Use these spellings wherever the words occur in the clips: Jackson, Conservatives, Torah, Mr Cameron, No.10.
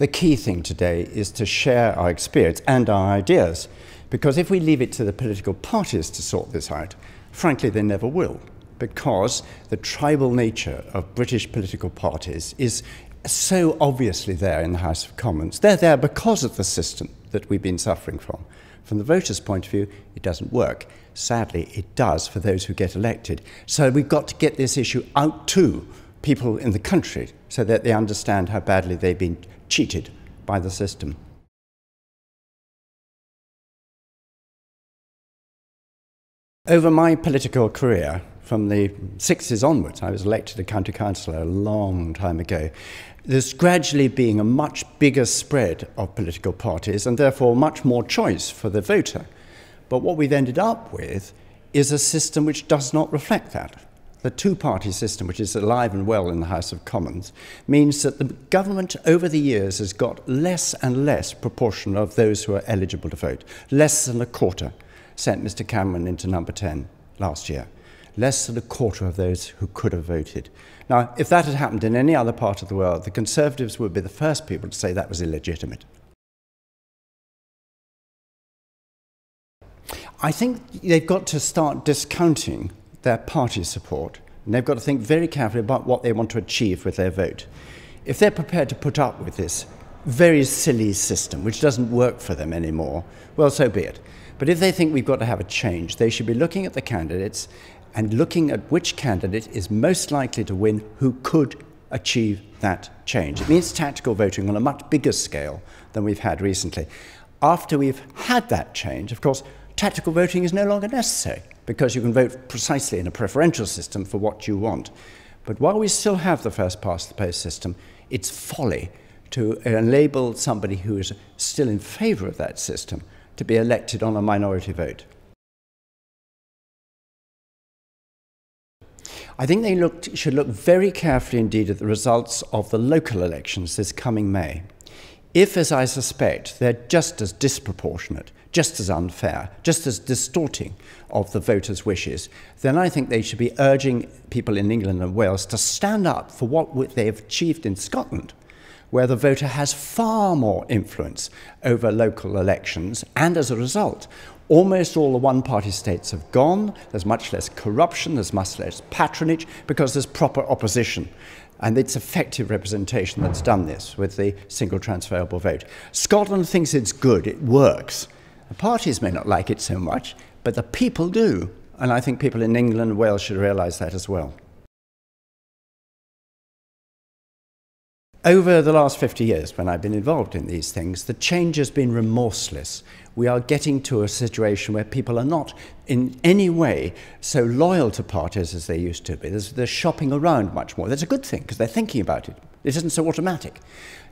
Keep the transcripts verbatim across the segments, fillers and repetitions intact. The key thing today is to share our experience and our ideas, because if we leave it to the political parties to sort this out, frankly, they never will, because the tribal nature of British political parties is so obviously there in the House of Commons. They're there because of the system that we've been suffering from. From the voters' point of view, it doesn't work. Sadly, it does for those who get elected. So we've got to get this issue out to people in the country so that they understand how badly they've been cheated by the system. Over my political career, from the sixties onwards, I was elected a county councillor a long time ago, there's gradually being a much bigger spread of political parties and therefore much more choice for the voter. But what we've ended up with is a system which does not reflect that. The two-party system, which is alive and well in the House of Commons, means that the government over the years has got less and less proportion of those who are eligible to vote. Less than a quarter sent Mister Cameron into number ten last year. Less than a quarter of those who could have voted. Now, if that had happened in any other part of the world, the Conservatives would be the first people to say that was illegitimate. I think they've got to start discounting their party support, and they've got to think very carefully about what they want to achieve with their vote. If they're prepared to put up with this very silly system, which doesn't work for them anymore, well, so be it. But if they think we've got to have a change, they should be looking at the candidates and looking at which candidate is most likely to win, who could achieve that change. It means tactical voting on a much bigger scale than we've had recently. After we've had that change, of course, tactical voting is no longer necessary, because you can vote precisely in a preferential system for what you want. But while we still have the first-past-the-post system, it's folly to enable somebody who is still in favour of that system to be elected on a minority vote. I think they looked, should look very carefully indeed at the results of the local elections this coming May. If, as I suspect, they're just as disproportionate, just as unfair, just as distorting of the voters' wishes, then I think they should be urging people in England and Wales to stand up for what they've achieved in Scotland, where the voter has far more influence over local elections, and as a result, almost all the one-party states have gone. There's much less corruption, there's much less patronage, because there's proper opposition. And it's effective representation that's done this with the single transferable vote. Scotland thinks it's good, it works. The parties may not like it so much, but the people do. And I think people in England and Wales should realise that as well. Over the last fifty years, when I've been involved in these things, the change has been remorseless. We are getting to a situation where people are not in any way so loyal to parties as they used to be. There's, they're shopping around much more. That's a good thing, because they're thinking about it. It isn't so automatic.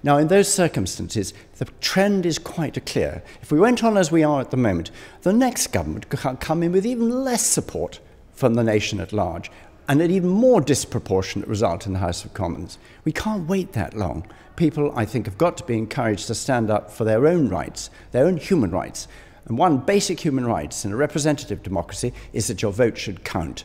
Now, in those circumstances, the trend is quite clear. If we went on as we are at the moment, the next government could come in with even less support from the nation at large, and an even more disproportionate result in the House of Commons. We can't wait that long. People, I think, have got to be encouraged to stand up for their own rights, their own human rights. And one basic human right in a representative democracy is that your vote should count.